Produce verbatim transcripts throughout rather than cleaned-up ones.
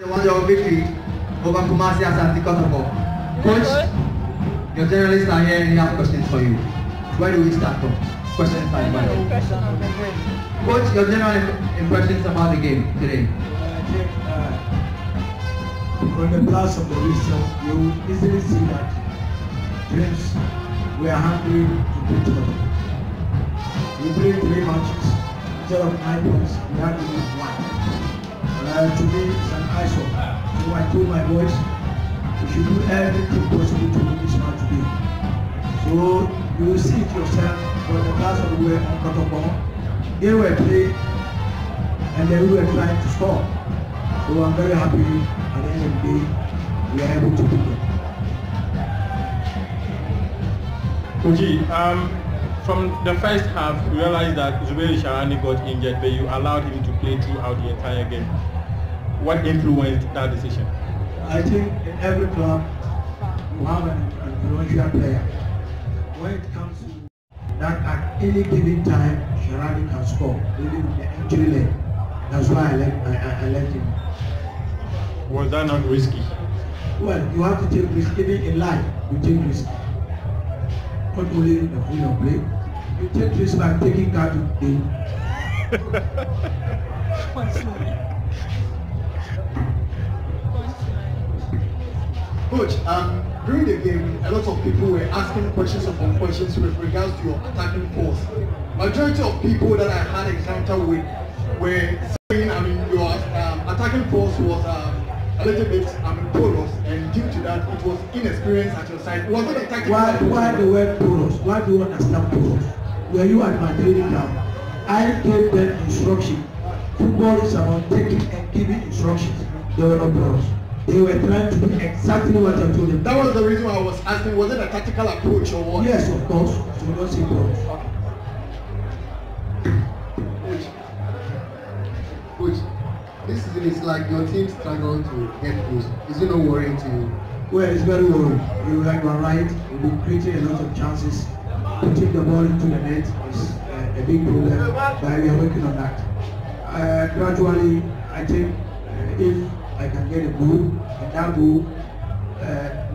The one-zero victory over Kumasi Asante Kotoko. Coach, your journalists are here and they have questions for you. Where do we start from? Question time. General impression of the game. Coach, your general impressions about the game today. Uh, I think uh, on the blast of the results, you will easily see that Dreams were hungry to beat Kotoko. We played three matches instead of nine points. We had to lose one. Uh, to me, it's an eyesore. So I told my boys, we should do everything possible to win this match today. So you will see it yourself for the class of the way on Kotoko. They were playing and then we were trying to score. So I'm very happy at the end of the day we are able to do that. Koji, um, from the first half, you realized that Zubairu Sharani got injured, but you allowed him to play throughout the entire game. What influenced that decision? I think in every club you have an influential player. When it comes to that, at any given time, Sharani can score, even in the entry leg. That's why I left, I, I left him. Was that not risky? Well, you have to take risk. Even in life, you take risk. Not only in the field of play, you take risk by taking that in. Coach, um, during the game, a lot of people were asking questions upon questions with regards to your attacking force. Majority of people that I had encounter with were saying, I mean, your um, attacking force was um, a little bit, I mean, porous, and due to that, it was inexperience at your side. Was it attacking? Why, why the word porous? Why do you understand porous? Were you at my training ground? I gave them instruction. Football is about taking and giving instructions. They were not porous. They were trying to do exactly what I told them. That was the reason why I was asking, was it a tactical approach or what? Yes, of course. So don't say coach. Coach, Coach, this season is like your team struggled to get close. Is it not worrying to you? Well, it's very worrying. You like you are right. You've been creating a lot of chances. Putting the ball into the net is uh, a big problem, but we are working on that. Uh, gradually, I think uh, if I can get a goal, and that goal uh,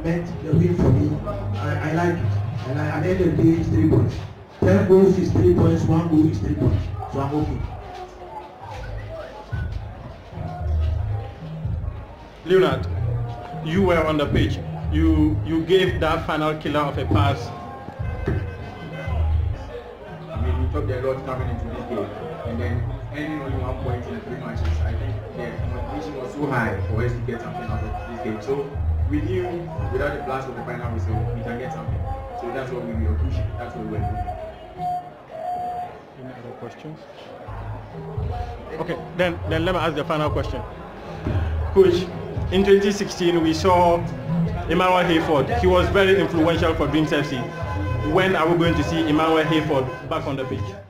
meant the win for me. I, I like it. And I, at the end of the day, it's three points. Ten goals is three points, one goal is three points. So I'm okay. Leonard, you were on the pitch. You you gave that final killer of a pass. I mean, we talked a lot coming into this game, and then ending only one point in three matches. I think the motivation was so high for us to get something out of this game. So we knew without the blast of the final whistle, we can get something. So that's what we were pushing. That's what we were doing. Any other questions? Okay, then then let me ask the final question. Coach, in twenty sixteen we saw Emmanuel Hayford. He was very influential for Dreams F C. When are we going to see Emmanuel Hayford back on the pitch?